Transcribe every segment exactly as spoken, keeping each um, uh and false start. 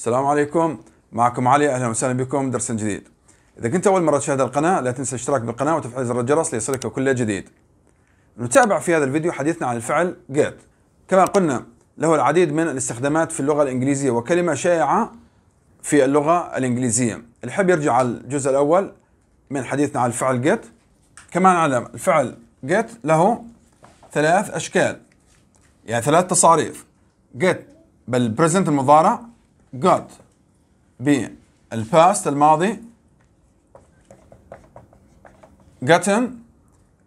السلام عليكم، معكم علي، اهلا وسهلا بكم درس جديد. اذا كنت اول مره تشاهد القناه لا تنسى الاشتراك بالقناه وتفعيل زر الجرس ليصلك كل جديد. نتابع في هذا الفيديو حديثنا عن الفعل get. كما قلنا له العديد من الاستخدامات في اللغه الانجليزيه وكلمه شائعه في اللغه الانجليزيه. الحب يرجع على الجزء الاول من حديثنا عن الفعل get. كما نعلم الفعل get له ثلاث اشكال، يعني ثلاث تصاريف: get بالبريزنت المضارع، got بالباست الماضي، gotten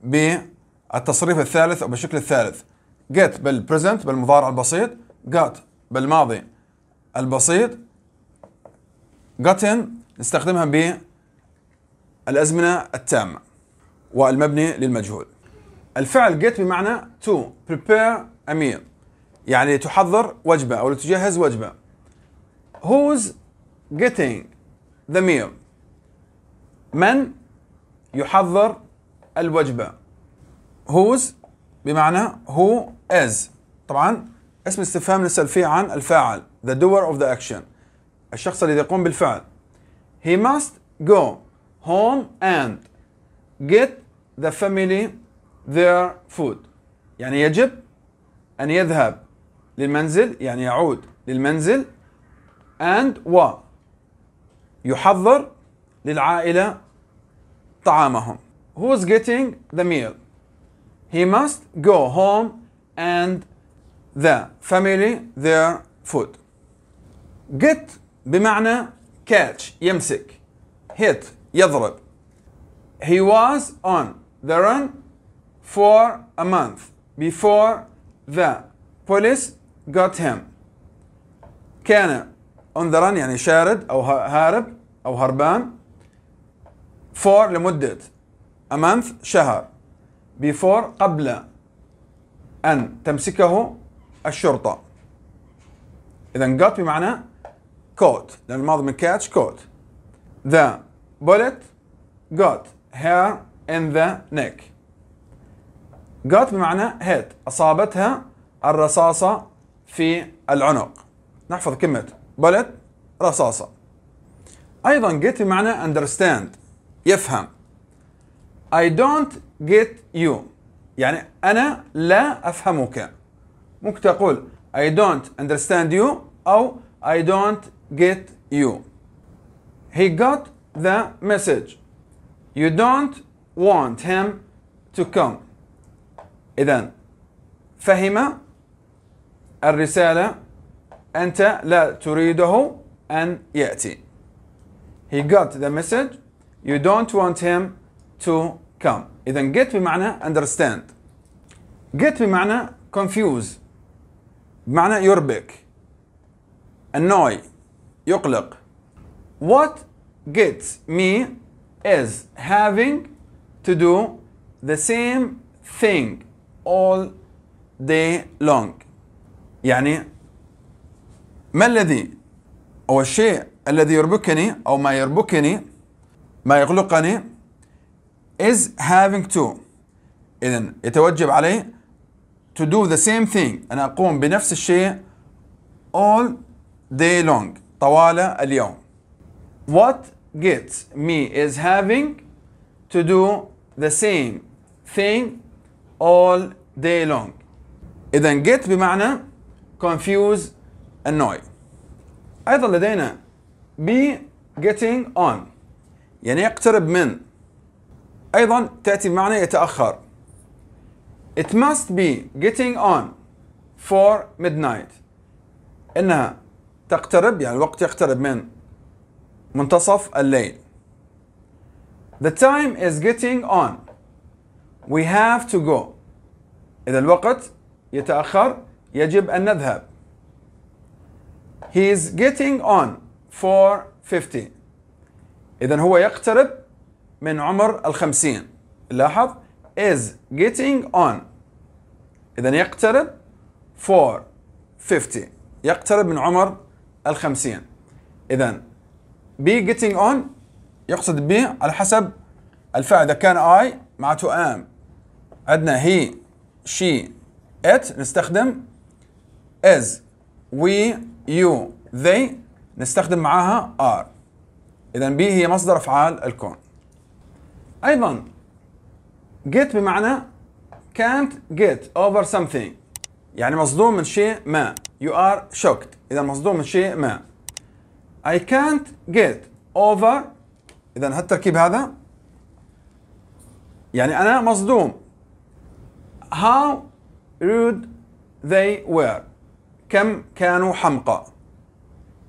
بالتصريف الثالث أو بالشكل الثالث. get بالبريزنت بالمضارع البسيط، got بالماضي البسيط، gotten نستخدمها بالأزمنة التامة والمبني للمجهول. الفعل get بمعنى to prepare a meal، يعني تحضر وجبة أو لتجهز وجبة. Who's getting the meal؟ من يحضر الوجبة. Who's بمعنى who is. طبعا اسم استفهام نسأل فيه عن الفاعل the doer of the action، الشخص الذي يقوم بالفعل. He must go home and get the family their food، يعني يجب أن يذهب للمنزل، يعني يعود للمنزل and و يحضر للعائلة طعامهم. Who's getting the meal؟ He must go home and the family their food. Get بمعنى catch يمسك، hit يضرب. He was on the run for a month before the police got him. كان on the run يعني شارد أو هارب أو هربان، for لمدة، a month شهر، before قبل أن تمسكه الشرطة. إذن got بمعنى caught لأن الماضي من catch caught. The bullet got her in the neck. got بمعنى hit، أصابتها الرصاصة في العنق. نحفظ كلمة bullet رصاصة. أيضا get بمعنى understand يفهم. I don't get you يعني أنا لا أفهمك. ممكن تقول I don't understand you أو I don't get you. He got the message you don't want him to come. إذن فهم الرسالة، أنت لا تريده أن يأتي. He got the message you don't want him to come. إذن get بمعنى understand. get بمعنى confuse بمعنى يربك، annoy يقلق. What gets me is having to do the same thing all day long، يعني ما الذي أو الشيء الذي يربكني أو ما يربكني ما يقلقني is having to، إذن يتوجب علي to do the same thing، أنا أقوم بنفس الشيء all day long طوال اليوم. What gets me is having to do the same thing all day long. إذن get بمعنى confuse annoy. أيضا لدينا be getting on يعني يقترب من، أيضا تأتي بمعنى يتأخر. It must be getting on for midnight، إنها تقترب يعني الوقت يقترب من منتصف الليل. The time is getting on we have to go، إذا الوقت يتأخر يجب أن نذهب. He is getting on for fifty. إذن هو يقترب من عمر الخمسين. لاحظ is getting on. إذن يقترب for fifty. يقترب من عمر الخمسين. إذن be getting on يقصد be على حسب الفاعل. إذا كان I معناته am. عندنا he she it نستخدم is we you they نستخدم معاها are. إذا be هي مصدر أفعال الكون. أيضا get بمعنى can't get over something، يعني مصدوم من شيء ما. You are shocked، إذا مصدوم من شيء ما. I can't get over، إذا هالتركيب هذا يعني أنا مصدوم. How rude they were، كم كانوا حمقى،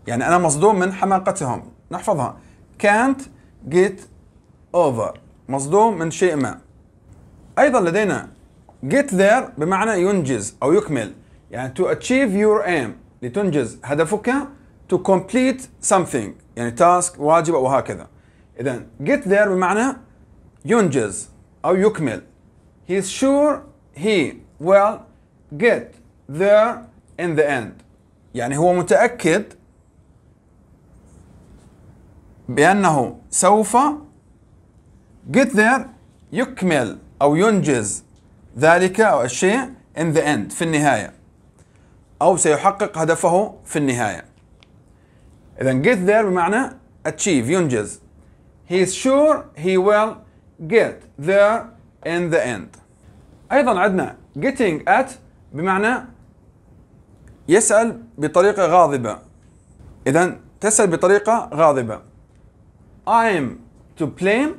يعني أنا مصدوم من حماقتهم. نحفظها can't get over، مصدوم من شيء ما. أيضا لدينا get there بمعنى ينجز أو يكمل، يعني to achieve your aim، لتنجز هدفك. to complete something يعني task، واجب أو هكذا. إذن get there بمعنى ينجز أو يكمل. he's sure he will get there in the end، يعني هو متأكد بأنه سوف get there يكمل أو ينجز ذلك أو الشيء in the end، في النهاية، أو سيحقق هدفه في النهاية. إذن get there بمعنى achieve، ينجز. he's sure he will get there in the end. أيضا عندنا getting at بمعنى يسأل بطريقة غاضبة، إذن تسأل بطريقة غاضبة. I'm to blame،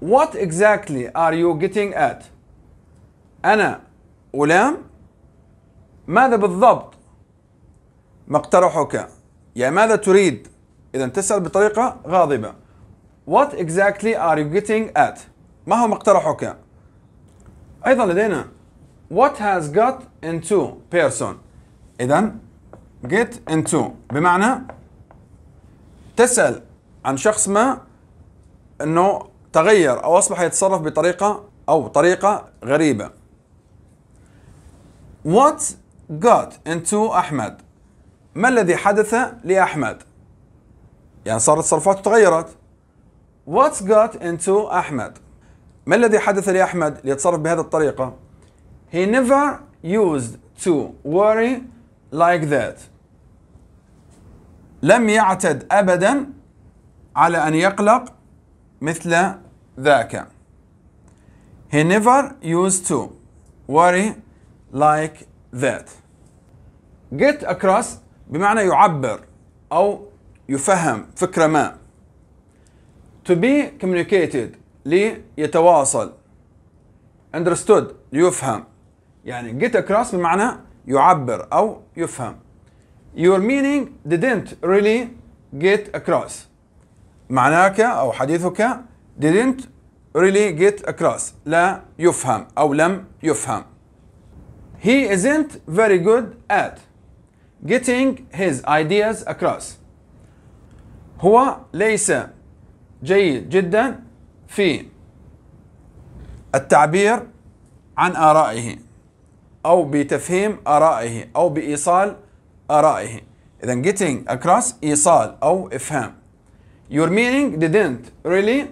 what exactly are you getting at؟ أنا ألام، ماذا بالضبط مقترحك، يعني ماذا تريد؟ إذا تسأل بطريقة غاضبة. What exactly are you getting at؟ ما هو مقترحك؟ أيضا لدينا What has got into person؟ إذا get into بمعنى تسأل عن شخص ما أنه تغير أو أصبح يتصرف بطريقة أو طريقة غريبة. What got into أحمد؟ ما الذي حدث لأحمد؟ يعني صارت تصرفاته تغيرت. What's got into أحمد؟ ما الذي حدث لأحمد ليتصرف بهذه الطريقة؟ He never used to worry like that. لم يعتد أبدا على أن يقلق مثل ذاك. He never used to worry like that. Get across بمعنى يعبر أو يفهم فكرة ما. To be communicated ليتواصل. Understood ليفهم. يعني get across بمعنى يعبر أو يفهم. Your meaning didn't really get across، معناك أو حديثك didn't really get across، لا يفهم أو لم يفهم. He isn't very good at getting his ideas across. هو ليس جيد جدا في التعبير عن آرائه أو بتفهيم آرائه أو بإيصال آرائه. إذن getting across إيصال أو إفهام. Your meaning didn't really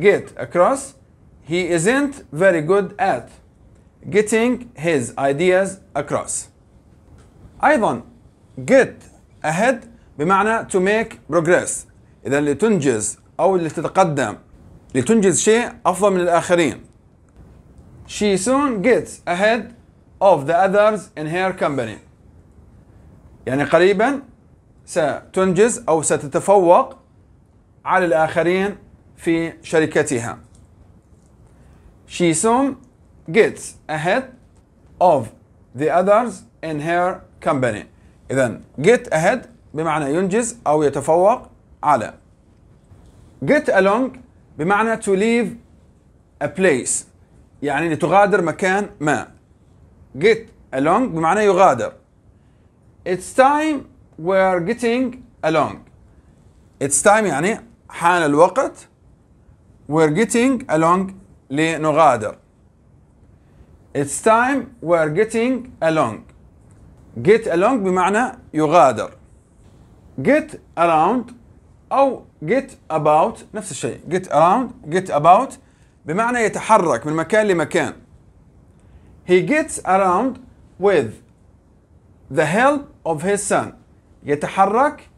get across. He isn't very good at getting his ideas across. أيضا get ahead بمعنى to make progress، إذا لتنجز أو لتتقدم، لتنجز شيء أفضل من الآخرين. She soon gets ahead of the others in her company، يعني قريبا ستنجز أو ستتفوق على الآخرين في شركتها. She soon gets ahead of the others in her company. إذن get ahead بمعنى ينجز أو يتفوق على. get along بمعنى to leave a place، يعني لتغادر مكان ما. get along بمعنى يغادر. it's time we're getting along. it's time يعني حان الوقت، we're getting along لنغادر. it's time we're getting along. get along بمعنى يغادر. get around أو get about نفس الشيء. get around get about بمعنى يتحرك من مكان لمكان. he gets around with the help of his son، يتحرك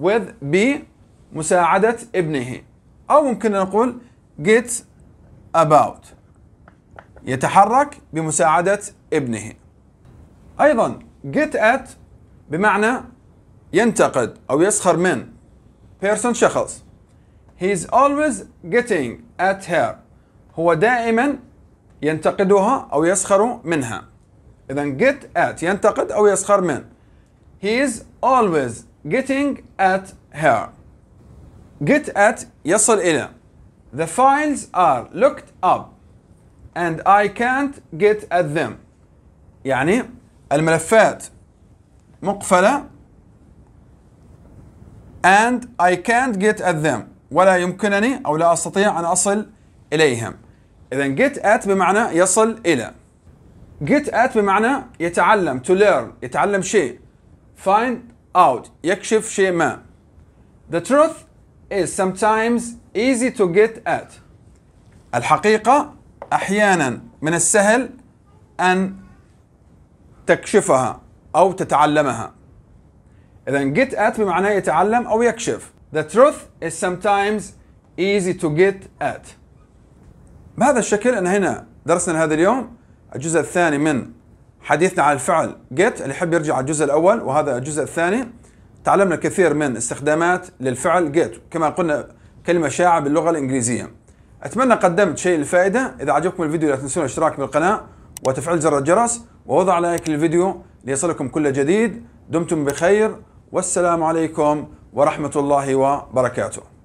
with بمساعدة ابنه، أو ممكن نقول get about يتحرك بمساعدة ابنه. أيضا get at بمعنى ينتقد أو يسخر من person شخص. He is always getting at her، هو دائما ينتقدها أو يسخر منها. إذن get at ينتقد أو يسخر من. He is always getting at her. Get at يصل إلى. The files are looked up and I can't get at them. يعني الملفات مقفلة and I can't get at them، ولا يمكنني أو لا أستطيع أن أصل إليهم. إذن get at بمعنى يصل إلى. get at بمعنى يتعلم، to learn يتعلم شيء. find out يكشف شيء ما. the truth is sometimes easy to get at، الحقيقة أحيانا من السهل أن تكشفها أو تتعلمها. إذن get at بمعنى يتعلم أو يكشف. the truth is sometimes easy to get at. بهذا الشكل انهينا درسنا هذا اليوم، الجزء الثاني من حديثنا عن الفعل get. اللي يحب يرجع على الجزء الأول، وهذا الجزء الثاني تعلمنا الكثير من استخدامات للفعل get، كما قلنا كلمة شائعة باللغة الإنجليزية. أتمنى قدمت شيء للفائدة. إذا عجبكم الفيديو لا تنسون الاشتراك بالقناة وتفعيل زر الجرس ووضع لايك للفيديو ليصلكم كل جديد. دمتم بخير، والسلام عليكم ورحمة الله وبركاته.